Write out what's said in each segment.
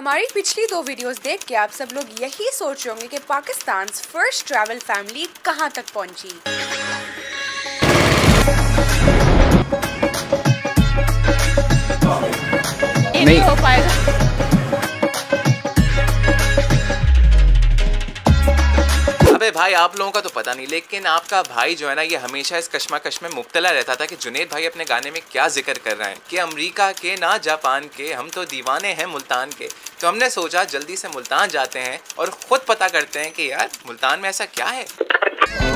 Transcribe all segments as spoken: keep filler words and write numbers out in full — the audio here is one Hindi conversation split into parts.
हमारी पिछली दो वीडियोस देख के आप सब लोग यही सोच रहे होंगे कि पाकिस्तान की फर्स्ट ट्रैवल फैमिली कहां तक पहुंची। नहीं, नहीं हो पाएगा। अबे भाई आप लोगों का तो पता नहीं, लेकिन आपका भाई जो है ना ये हमेशा इस कश्मकश में मुब्तला रहता था कि जुनैद भाई अपने गाने में क्या जिक्र कर रहे हैं कि अमेरिका के ना जापान के, हम तो दीवाने हैं मुल्तान के। तो हमने सोचा जल्दी से मुल्तान जाते हैं और खुद पता करते हैं कि यार मुल्तान में ऐसा क्या है। और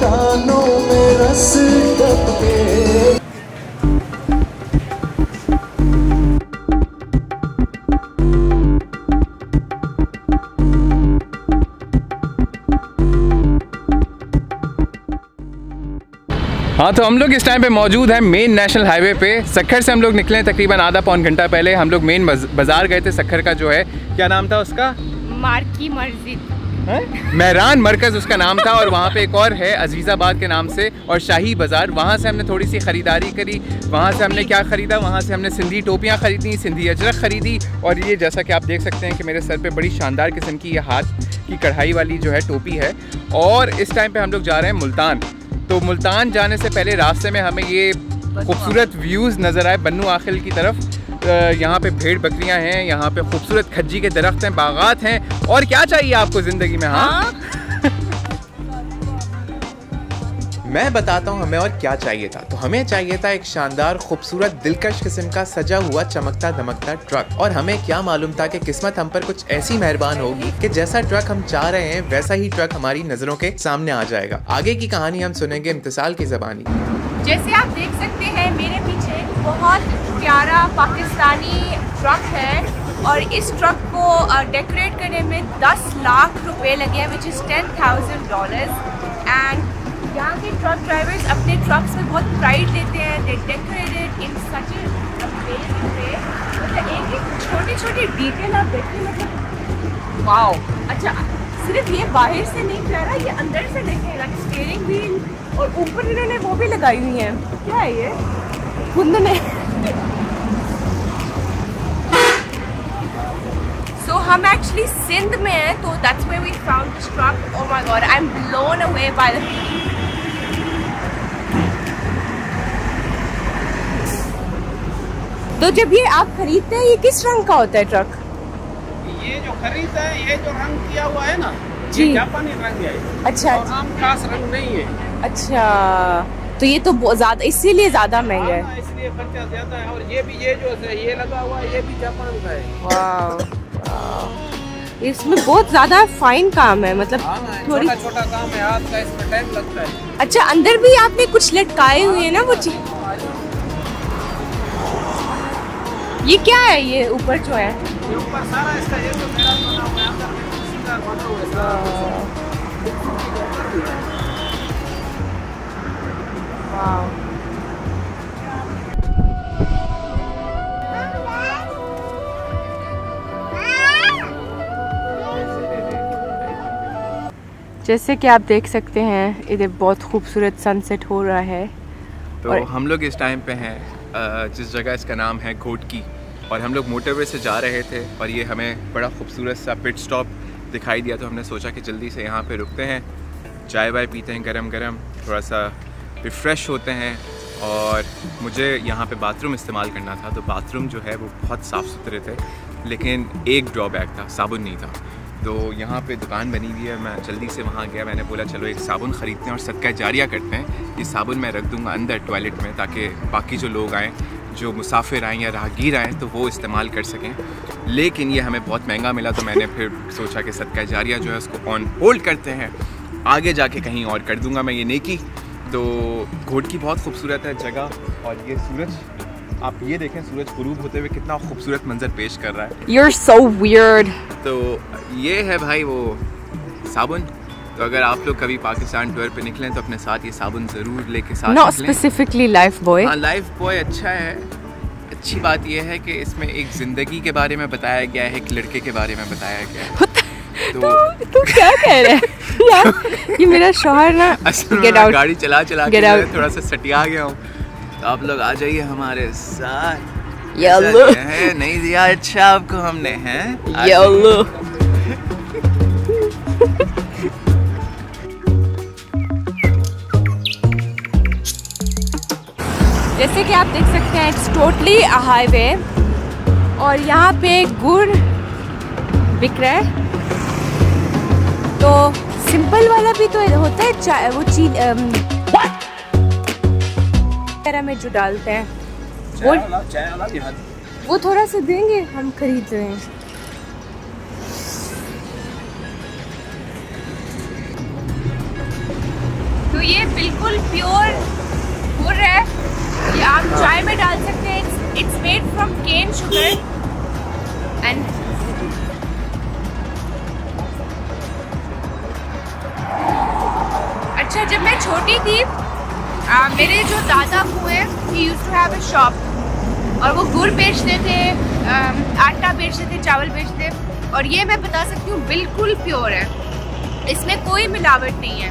कानों में रस टपके हाँ, तो हम लोग इस टाइम पे मौजूद हैं मेन नेशनल हाईवे पे। सक्खर से हम लोग निकले तकरीबन आधा पौन घंटा पहले। हम लोग मेन बाजार गए थे सक्खर का, जो है क्या नाम था उसका, मार्की मस्जिद मेहरान मरकज उसका नाम था। और वहाँ पे एक और है अजीज़ाबाद के नाम से और शाही बाज़ार। वहाँ से हमने थोड़ी सी ख़रीदारी करी। वहाँ से हमने क्या ख़रीदा, वहाँ से हमने सिंधी टोपियाँ ख़रीदी, सिंधी अजरख ख़रीदी। और ये जैसा कि आप देख सकते हैं कि मेरे सर पे बड़ी शानदार किस्म की ये हाथ की कढ़ाई वाली जो है टोपी है। और इस टाइम पर हम लोग जा रहे हैं मुल्तान। तो मुल्तान जाने से पहले रास्ते में हमें ये खूबसूरत व्यूज़ नज़र आए बन्नू आखिल की तरफ। यहाँ पे भेड़ बकरियाँ हैं, यहाँ पे खूबसूरत खज्जी के दरख्त हैं, बागात हैं। और क्या चाहिए आपको ज़िंदगी में? हाँ, हाँ? मैं बताता हूँ हमें और क्या चाहिए था। तो हमें चाहिए था एक शानदार खूबसूरत दिलकश किस्म का सजा हुआ चमकता दमकता ट्रक। और हमें क्या मालूम था कि किस्मत हम पर कुछ ऐसी मेहरबान होगी कि जैसा ट्रक हम चाह रहे हैं वैसा ही ट्रक हमारी नज़रों के सामने आ जाएगा। आगे की कहानी हम सुनेंगे इम्तिसाल की ज़बानी। जैसे आप देख सकते हैं मेरे पीछे बहुत प्यारा पाकिस्तानी ट्रक है और इस ट्रक को डेकोरेट करने में दस लाख रुपए लगे हैं, which is ten thousand dollars. And यहाँ के ट्रक ड्राइवर्स अपने ट्रक्स में बहुत प्राइड लेते हैं। They decorated in such a amazing way. मतलब एक एक छोटी छोटी डिटेल आप देखिए, मतलब वाओ। अच्छा, सिर्फ ये बाहर से नहीं प्यारा, ये अंदर से देखें, लाइक स्टीयरिंग व्हील और ऊपर इन्होंने वो भी लगाई हुई है। क्या है ये? खुद ने। सो हम एक्चुअली सिंध में हैं, तो that's where we found this truck. Oh my God, I am blown away by the feeling. तो जब ये आप खरीदते हैं, ये किस रंग का होता है ट्रक? ये जो खरीदा है, ये जो रंग किया हुआ है ना, जी जापानी रंग है। अच्छा, और आम खास रंग नहीं है। अच्छा, तो ये तो ज्यादा, इसीलिए ज्यादा महंगा है, इसलिए खर्चा ज्यादा है। और ये भी, ये जो ये लगा हुआ है, ये भी जापान का है। वाह वाह, इसमें बहुत ज्यादा फाइन काम है, मतलब थोड़ी छोटा काम है हाथ का, इसमें टाइम लगता है। अच्छा, अंदर भी आपने कुछ लटकाए हुए है ना वो चीज, ये क्या है? ये ऊपर जो है, ये ऊपर सारा इसका, ये तो मेरा बना हुआ है, अंदर में किसी का बना हुआ है सारा। जैसे कि आप देख सकते हैं इधर बहुत खूबसूरत सनसेट हो रहा है। तो हम लोग इस टाइम पे हैं जिस जगह, इसका नाम है घोटकी। और हम लोग मोटरवे से जा रहे थे और ये हमें बड़ा खूबसूरत सा पिट स्टॉप दिखाई दिया। तो हमने सोचा कि जल्दी से यहाँ पे रुकते हैं, चाय वाय पीते हैं गरम गरम, थोड़ा सा रिफ़्रेश होते हैं। और मुझे यहाँ पे बाथरूम इस्तेमाल करना था, तो बाथरूम जो है वो बहुत साफ़ सुथरे थे, लेकिन एक ड्रॉबैक था, साबुन नहीं था। तो यहाँ पे दुकान बनी हुई है, मैं जल्दी से वहाँ गया, मैंने बोला चलो एक साबुन ख़रीदते हैं और सदका जारिया करते हैं। ये साबुन मैं रख दूँगा अंदर टॉयलेट में, ताकि बाकी जो लोग आएँ, जो मुसाफिर आएँ या राहगीर आएँ, तो वो इस्तेमाल कर सकें। लेकिन ये हमें बहुत महंगा मिला, तो मैंने फिर सोचा कि सदका जारिया जो है उसको ऑन होल्ड करते हैं, आगे जाके कहीं और कर दूँगा मैं ये नेकी। तो घोटकी बहुत खूबसूरत है जगह। और ये सूरज, आप ये देखें, सूरज गुरूब होते हुए कितना खूबसूरत मंजर पेश कर रहा है। You're so weird। तो ये है भाई वो साबुन। तो अगर आप लोग कभी पाकिस्तान टूर पे निकलें तो अपने साथ ये साबुन जरूर लेके साथ निकलें। Not specifically Lifebuoy. हाँ, लाइफ बॉय अच्छा है, अच्छी बात यह है कि इसमें एक ज़िंदगी के बारे में बताया गया है, एक लड़के के बारे में बताया गया है। तो तू तो, तो क्या कह रहा है यार, ये मेरा शौहर ना असल में गाड़ी चला चला के थोड़ा सा सटिया गया हूँ। तो आप लोग आ जाइए हमारे साथ। या अल्लाह, नहीं दिया अच्छा आपको हमने, हैं या अल्लाह। जैसे कि आप देख सकते हैं इट्स टोटली अ हाईवे और यहाँ पे गुड़ बिक रहा है। तो सिंपल वाला भी तो होता है, वो चीज वगैरह में जो डालते हैं वो आला, आला भी वो थोड़ा सा देंगे, हम खरीद रहे हैं। तो ये बिल्कुल प्योर गुड़ है, ये आप चाय में डाल सकते हैं। It's made from cane sugar and अच्छा, जब मैं छोटी थी आ, मेरे जो दादा हुए हैं he used to have a shop और वो गुड़ बेचते थे, आ, आटा बेचते थे, चावल बेचते थे। और ये मैं बता सकती हूँ बिल्कुल प्योर है, इसमें कोई मिलावट नहीं है।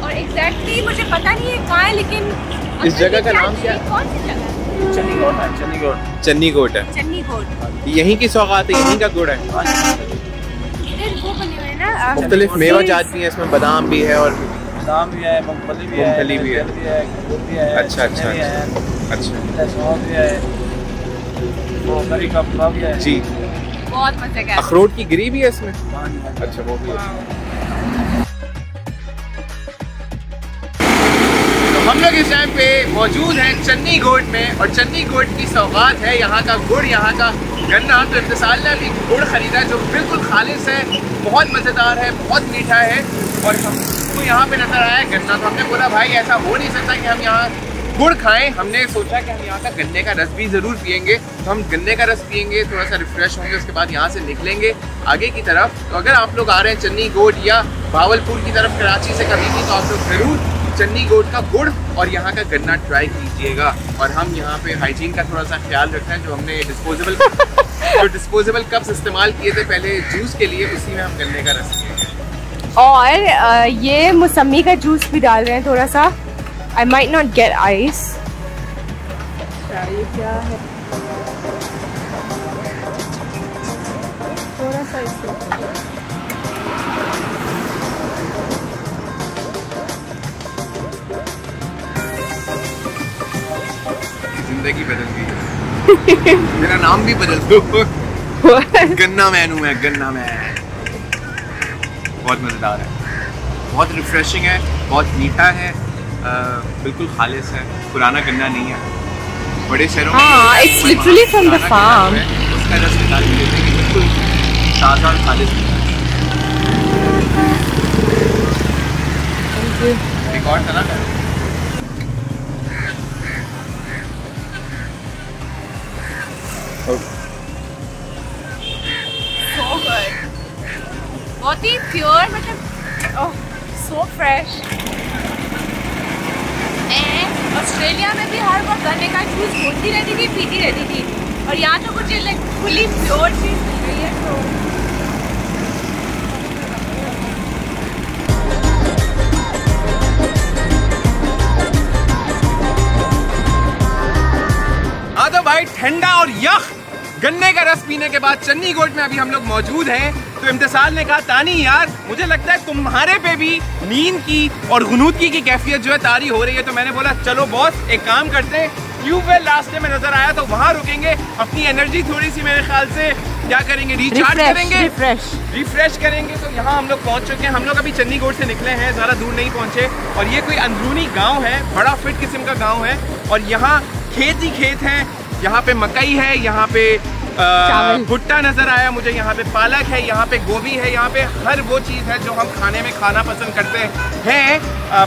और एग्जैक्टली मुझे पता नहीं है कहाँ है, लेकिन इस जगह का नाम क्या है? कौन सी जगह? चन्नी गोठ है। चन्नी गोठ चन्नी गोठ है चन्नी गोठ यहीं की सौगात है, यहीं का गुड़ है। वो बने हुए ना मुख्तलिफ मेवा जात भी है, इसमें बादाम भी है और बादाम भी है, मूंगफली भी है, मूंगफली भी है। अच्छा अच्छा अच्छा जी, बहुत मजा है। अखरोट की गिरी भी है इसमें। अच्छा, वो भी है। हम लोग इस टाइम पे मौजूद हैं चन्नी गोठ में और चन्नी गोठ की सौगात है यहाँ का गुड़, यहाँ का गन्ना। तो इम्तिसाल ने अभी गुड़ ख़रीदा जो बिल्कुल खालिश है, बहुत मज़ेदार है, बहुत मीठा है। और हमको यहाँ पे नज़र आया गन्ना, तो हमने बोला भाई ऐसा हो नहीं सकता कि हम यहाँ गुड़ खाएं। हमने सोचा कि हम यहाँ का गन्ने का रस भी ज़रूर पियेंगे। तो हम गन्ने का रस पियेंगे, थोड़ा सा रिफ़्रेश होंगे, उसके बाद यहाँ से निकलेंगे आगे की तरफ। तो अगर आप लोग आ रहे हैं चन्नी गोठ या भावलपुर की तरफ कराची से कभी भी, तो आप लोग ज़रूर चन्नी गोठ का गुड़ और यहाँ का गन्ना ट्राई कीजिएगा। और हम यहाँ पे हाइजीन का थोड़ा सा ख्याल रखते हैं। जो हमने डिस्पोजेबल जो डिस्पोजेबल कप्स इस्तेमाल किए थे पहले जूस के लिए, उसी में हम गन्ने का रस पिएंगे। और ये मौसमी का जूस भी डाल रहे हैं थोड़ा सा। I might not get ice. क्या है थोड़ा सा ज़िंदगी बदल गई। मेरा नाम भी बदल दो। गन्ना मैन हूँ मैं, गन्ना मैन। बहुत मज़ेदार है, बहुत रिफ्रेशिंग है, बहुत मीठा है, आ, बिल्कुल खालिश है, पुराना गन्ना नहीं है। बड़े शहरों में it's literally from the farm, उसका रस निकाल के लेते हैं, बिल्कुल ताज़ा और खालिश। एक और सलाद है। बहुत ही प्योर, मतलब oh so fresh. And Australia में भी हर बार गन्ने का जूस होती रहती थी, पीती रहती थी, और यहाँ तो कुछ खुली प्योर चीज़ मिल रही है। तो हाँ तो भाई ठंडा और यख गन्ने का रस पीने के बाद चन्नी गोठ में अभी हम लोग मौजूद हैं। तो इम्तिसाल ने कहा तानी यार मुझे लगता है तुम्हारे पे भी नींद की और गुनूदगी की कैफियत जो है तारी हो रही है। तो मैंने बोला चलो बॉस एक काम करते हैं, ट्यूबवेल रास्ते में नजर आया तो वहाँ रुकेंगे, अपनी एनर्जी थोड़ी सी मेरे ख्याल से क्या करेंगे, रिचार्ज करेंगे, रिफ्रेश रिफ्रेश करेंगे। तो यहाँ हम लोग पहुँच चुके हैं। हम लोग अभी चन्नी गोठ से निकले हैं, ज़्यादा दूर नहीं पहुँचे। और ये कोई अंदरूनी गाँव है, बड़ा फिट किस्म का गाँव है, और यहाँ खेत ही खेत हैं। यहाँ पे मकई है, यहाँ पे भुट्टा नज़र आया मुझे, यहाँ पे पालक है, यहाँ पे गोभी है, यहाँ पे हर वो चीज़ है जो हम खाने में खाना पसंद करते हैं,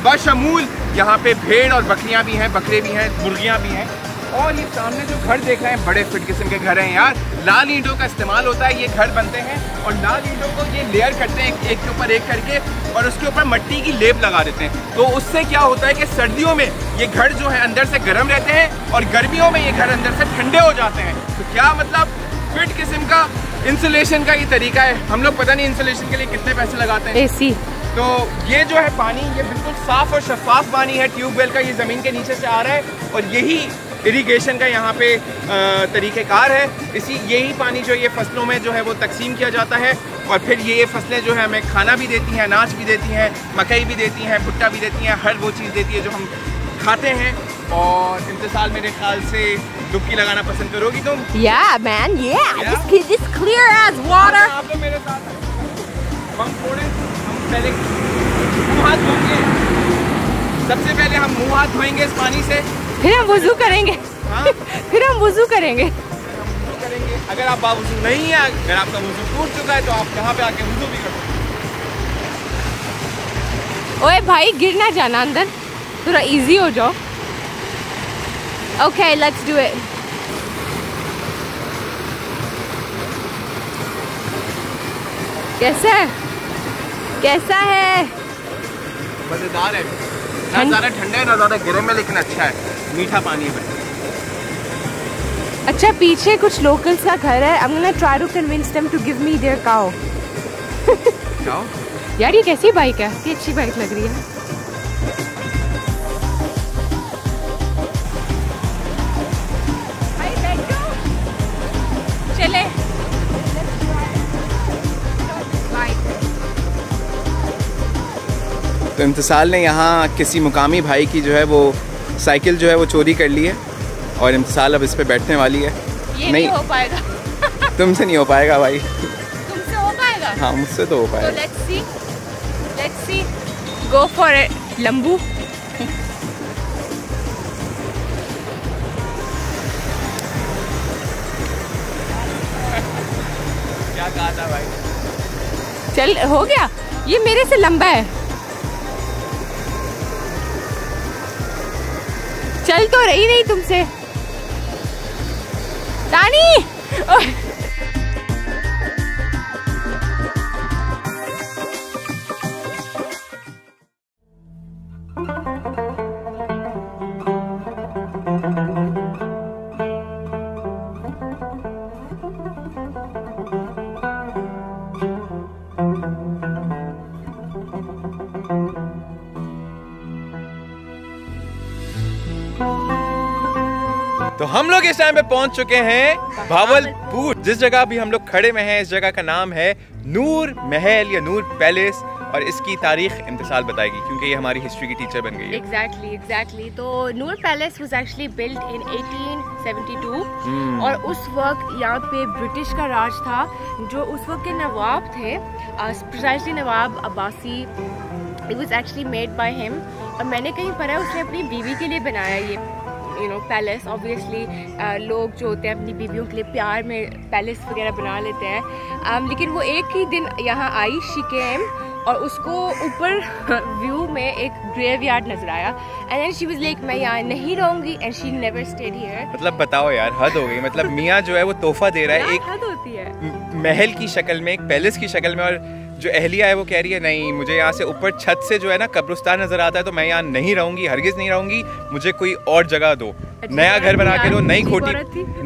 बशमूल यहाँ पे भेड़ और बकरियाँ भी हैं, बकरे भी हैं, मुर्गियाँ भी हैं। और ये सामने जो घर देख रहे हैं बड़े फिट किस्म के घर हैं यार। लाल ईंटों का इस्तेमाल होता है, ये घर बनते हैं और लाल ईंटों को ये लेयर करते हैं एक के ऊपर एक करके और उसके ऊपर मट्टी की लेप लगा देते हैं। तो उससे क्या होता है कि सर्दियों में ये घर जो है अंदर से गर्म रहते हैं और गर्मियों में ये घर अंदर से ठंडे हो जाते हैं। तो क्या मतलब फिट किस्म का इंसुलेशन का ये तरीका है। हम लोग पता नहीं इंसुलेशन के लिए कितने पैसे लगाते हैं। एसी तो ये जो है पानी ये बिल्कुल साफ़ और शफाफ पानी है ट्यूबवेल का, ये ज़मीन के नीचे से आ रहा है और यही इरिगेशन का यहाँ पे तरीक़ेकार है। इसी यही पानी जो ये फसलों में जो है वो तकसीम किया जाता है और फिर ये फसलें जो है हमें खाना भी देती हैं, अनाज भी देती हैं, मकई भी देती हैं, भुट्टा भी देती हैं, हर वो चीज़ देती है जो हम खाते हैं। और इम्तिसाल मेरे ख्याल से डुबकी लगाना पसंद करोगी तुम? Yeah man, yeah, yeah? This kid is clear as water. आप लोग मेरे साथ बम फोड़े, हम पहले मुँह हाथ धोएंगे, सबसे पहले हम मुँह हाथ धोएंगे इस पानी से, फिर हम वुजू करेंगे। फिर हम वुजू करेंगे करेंगे अगर आप बावुजू नहीं है, अगर आपका वुजू टूट चुका है तो आप यहाँ पे आके वुजू भी करो। ओए भाई गिर ना जाना अंदर, थोड़ा इजी हो जाओ। Okay let's do it. कैसा है? कैसा है? मजेदार है, ना ज़्यादा ठंडा है ना ज़्यादा गर्म है, लेकिन अच्छा है, मीठा पानी है। अच्छा पीछे कुछ लोकल्स का घर है। I'm gonna try to convince them to give me their cow. cow? यार ये कैसी बाइक है? ये अच्छी बाइक लग रही है। भाई बैठो। चले। तो इम्तिसाल ने यहाँ किसी मुकामी भाई की जो है वो साइकिल जो है वो चोरी कर ली है और इम्तिसाल अब इस पे बैठने वाली है। ये नहीं, नहीं हो पाएगा। तुमसे नहीं हो पाएगा भाई। तुमसे हो पाएगा? हाँ मुझसे तो हो पाएगा। तो let's see, let's see, go for it लंबू। क्या कहा था भाई? चल हो गया, ये मेरे से लंबा है। चल तो रही नहीं तुमसे तानी। हम लोग इस टाइम पे पहुंच चुके हैं भावलपुर। जिस जगह भी हम लोग खड़े में हैं इस जगह का नाम है नूर महल या नूर पैलेस और इसकी तारीख इम्तिसाल बताएगी क्योंकि ये हमारी हिस्ट्री की टीचर बन गई है। Exactly exactly. तो Noor palace was actually built in eighteen seventy two hmm. और उस वक्त यहाँ पे ब्रिटिश का राज था। जो उस वक्त के नवाब थे precisely Nawab Abbasi, it was actually made by him. और मैंने कहीं पढ़ा उसने अपनी बीवी के लिए बनाया ये यू नो पैलेस। ऑब्वियसली लोग जो होते हैं अपनी बीवियों के लिए प्यार में पैलेस वगैरह बना लेते हैं। um, लेकिन वो एक ही दिन यहाँ आई शी केम और उसको ऊपर व्यू में एक ग्रेवयार्ड नजर आया and then she was like मैं यहाँ नहीं रहूँगी and she never stayed here. मतलब बताओ यार हद हो गई। मतलब मियाँ जो है वो तोहफा दे रहा है एक हद होती है महल की शक्ल में, एक पैलेस की शक्ल में, और जो अहलिया है वो कह रही है नहीं मुझे यहाँ से ऊपर छत से जो है ना कब्रिस्तान नजर आता है तो मैं यहाँ नहीं रहूंगी, हरगिज नहीं रहूंगी, मुझे कोई और जगह दो, नया घर बना के दो, नई कोठी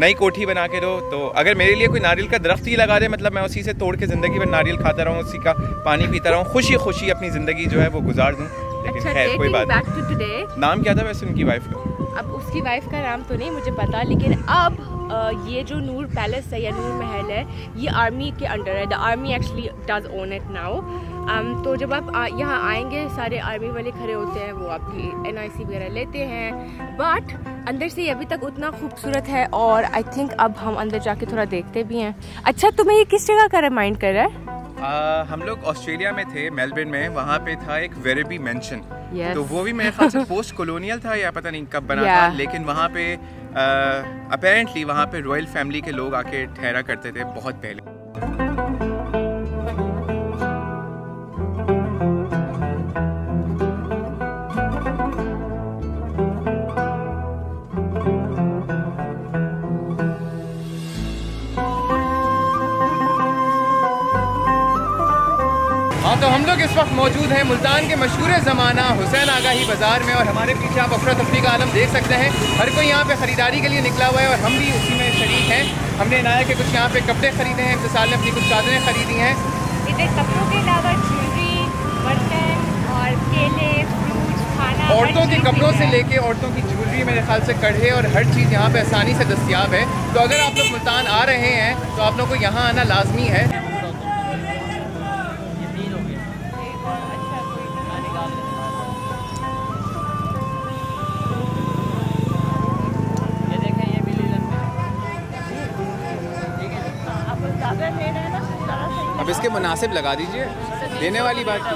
नई कोठी बना के दो। तो अगर मेरे लिए कोई नारियल का दरख्त ही लगा दे मतलब मैं उसी से तोड़ के जिंदगी भर नारियल खाता रहूँ, उसी का पानी पीता रहूँ, खुशी खुशी अपनी जिंदगी जो है वो गुजार दूँ। लेकिन खैर कोई बात नहीं। नाम क्या था वैसे उनकी वाइफ का? अब उसकी वाइफ का नाम तो नहीं मुझे पता, लेकिन अब ये जो नूर पैलेस है या नूर महल है ये आर्मी के अंडर है। The army actually does own it now. तो जब आप यहाँ आएंगे सारे आर्मी वाले खड़े होते हैं, वो आपकी एन आई सी वगैरह लेते हैं, बट अंदर से अभी तक उतना खूबसूरत है और आई थिंक अब हम अंदर जाके थोड़ा देखते भी हैं। अच्छा तुम्हें ये किस जगह का रिमाइंड कर रहा है? आ, हम लोग ऑस्ट्रेलिया में थे, मेलबर्न में, वहाँ पे था एक वेरेबी मैंशन। yes. तो वो भी मेरे ख्याल से पोस्ट कॉलोनियल था या पता नहीं कब बना yeah. था, लेकिन वहाँ पे अपेरेंटली uh, वहाँ पे रॉयल फैमिली के लोग आके ठहरा करते थे बहुत पहले। तो हम लोग इस वक्त मौजूद हैं मुल्तान के मशहूर ज़माना हुसैन आगाही बाज़ार में और हमारे पीछे आप अफरा तफरी का आलम देख सकते हैं। हर कोई यहाँ पे ख़रीदारी के लिए निकला हुआ है और हम भी उसी में शरीक हैं। हमने इनाया के कुछ यहाँ पे कपड़े ख़रीदे हैं, इम्तिसाल ने अपनी कुछ चादरें ख़रीदी हैं। इधर कपड़ों के अलावा ज्वेलरी, बर्तन और केले, फ्रूट, खाना, औरतों के कपड़ों से लेके औरतों की ज्वेलरी, मेरे ख्याल से कढ़े और हर चीज़ यहाँ पर आसानी से दस्तियाब है। तो अगर आप लोग मुल्तान आ रहे हैं तो आप लोगों को यहाँ आना लाजमी है। अब इसके मुनासिब लगा दीजिए, देने वाली बात हाँ।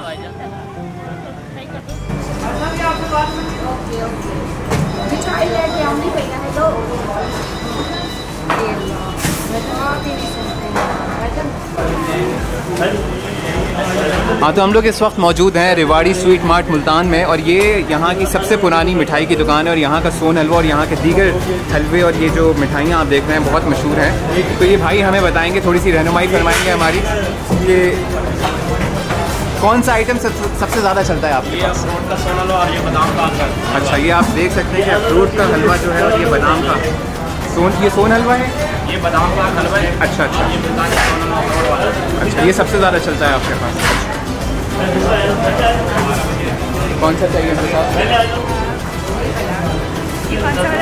तो हम लोग इस वक्त मौजूद हैं रिवाड़ी स्वीट मार्ट मुल्तान में और ये यहाँ की सबसे पुरानी मिठाई की दुकान है और यहाँ का सोहन हलवा और यहाँ के दीगर हलवे और ये जो मिठाइयाँ आप देख रहे हैं बहुत मशहूर हैं। तो ये भाई हमें बताएंगे, थोड़ी सी रहनुमाई फरमाएंगे हमारी, ये कौन सा आइटम सब, सबसे ज़्यादा चलता है आपके पास? फ्रूट का सोहन हलवा और ये बादाम का हलवा। अच्छा, ये आप देख सकते हैं कि फ्रूट का हलवा जो है और ये बादाम का सोन ये सोहन हलवा है, ये बादाम का हलवा है। अच्छा अच्छा अच्छा ये सबसे ज़्यादा चलता है आपके पास? कौन सा चाहिए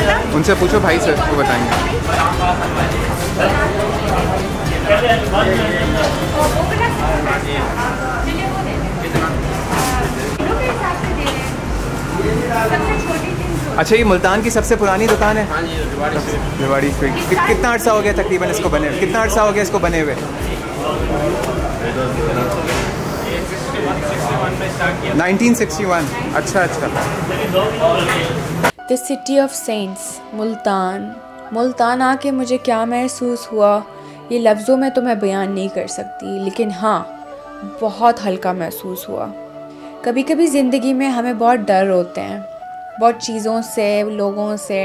साहब? उनसे पूछो, भाई सर को बताएंगे। अच्छा, ये मुल्तान की सबसे पुरानी दुकान है? हाँ जी, रिवाड़ी स्वीट। कि, कितना अर्सा हो गया तकरीबन इसको बने हुए? कितना अर्सा हो गया इसको बने हुए? Nineteen sixty one. अच्छा अच्छा the city of saints Multan. Multan आके मुझे क्या महसूस हुआ ये लफ्ज़ों में तो मैं बयान नहीं कर सकती, लेकिन हाँ बहुत हल्का महसूस हुआ। कभी कभी ज़िंदगी में हमें बहुत डर होते हैं, बहुत चीज़ों से, लोगों से,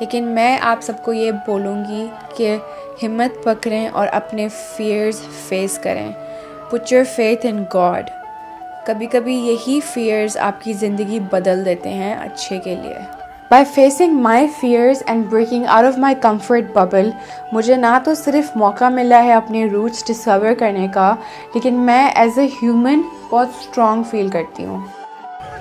लेकिन मैं आप सबको ये बोलूँगी कि हिम्मत पकड़ें और अपने फियर्स फेस करें। Put your faith in God. कभी कभी यही फियर्स आपकी ज़िंदगी बदल देते हैं अच्छे के लिए। By facing my fears and breaking out of my comfort bubble, मुझे ना तो सिर्फ मौका मिला है अपने रूट्स डिस्कवर करने का, लेकिन मैं एज ए ह्यूमन बहुत स्ट्रॉन्ग फील करती हूँ।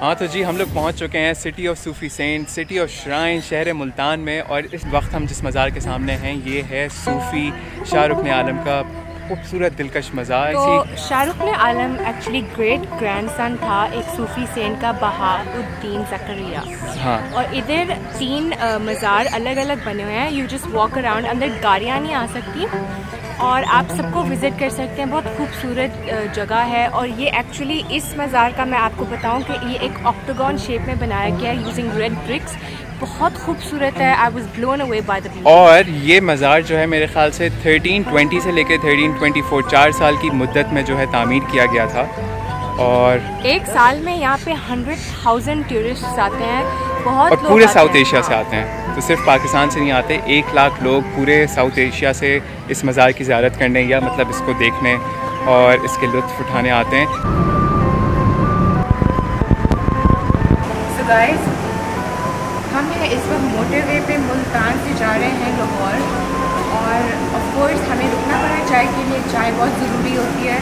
हाँ तो जी, हम लोग पहुँच चुके हैं city of Sufi saint, city of shrine, शहर मुल्तान में। और इस वक्त हम जिस मज़ार के सामने हैं ये है सूफ़ी शाह रुक्न-ए-आलम का खूबसूरत दिलकश मज़ार। तो Shah Rukn-e-Alam actually great grandson था एक सूफ़ी सेंट का, बहाउद्दीन ज़करिया। हाँ। और इधर तीन मज़ार अलग अलग बने हुए हैं। यू जस्ट वॉक अराउंड, अंदर गाड़ियाँ नहीं आ सकती और आप सबको विज़िट कर सकते हैं। बहुत खूबसूरत जगह है और ये एक्चुअली इस मज़ार का मैं आपको बताऊं कि ये एक ऑक्टागन शेप में बनाया गया है यूजिंग रेड ब्रिक्स। बहुत खूबसूरत है। I was blown away by the beauty. और ये मज़ार जो है मेरे ख्याल से थर्टीन ट्वेंटी से लेकर थर्टीन ट्वेंटी फोर, चार साल की मुद्दत में जो है तामीर किया गया था। और एक साल में यहाँ पे हंड्रेड थाउजेंड टूरिस्ट आते हैं, बहुत और पूरे साउथ एशिया से आते हैं, तो सिर्फ पाकिस्तान से नहीं आते। एक लाख लोग पूरे साउथ एशिया से इस मज़ार की ज़ियारत करने या मतलब इसको देखने और इसके लुत्फ़ उठाने आते हैं। so guys, हम इस वक्त मोटरवे पे मुल्तान से जा रहे हैं लाहौर और ऑफ कोर्स हमें रुकना पड़ा चाय के लिए। चाय बहुत ज़रूरी होती है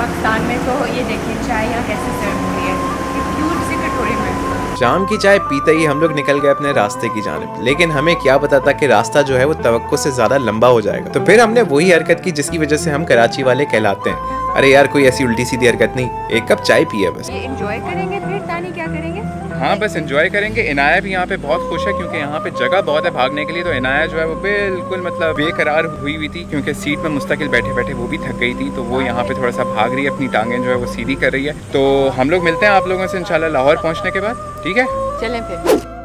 पाकिस्तान में, तो ये देखिए चाय यहाँ कैसे सर्व हो रही है, ये क्यूट सी कटोरे में। शाम की चाय पीते ही हम लोग निकल गए अपने रास्ते की जानिब, लेकिन हमें क्या पता था कि रास्ता जो है वो तवक्को से ज़्यादा लंबा हो जाएगा। तो फिर हमने वही हरकत की जिसकी वजह से हम कराची वाले कहलाते हैं। अरे यार, कोई ऐसी उल्टी सीधी हरकत नहीं, एक कप चाय पिए बस। ये एंजॉय करेंगे, फिर तानी क्या करेंगे? हाँ, बस एंजॉय करेंगे। इनाया भी यहाँ पे बहुत खुश है क्योंकि यहाँ पे जगह बहुत है भागने के लिए। तो इनाया जो है वो बिल्कुल मतलब बेकरार हुई हुई थी क्योंकि सीट में मुस्तकिल बैठे बैठे वो भी थक गई थी, तो वो यहाँ पे थोड़ा सा भाग रही है, अपनी टांगें जो है वो सीधी कर रही है। तो हम लोग मिलते हैं आप लोगों से इंशाल्लाह लाहौर पहुँचने के बाद, ठीक है? चलें फिर।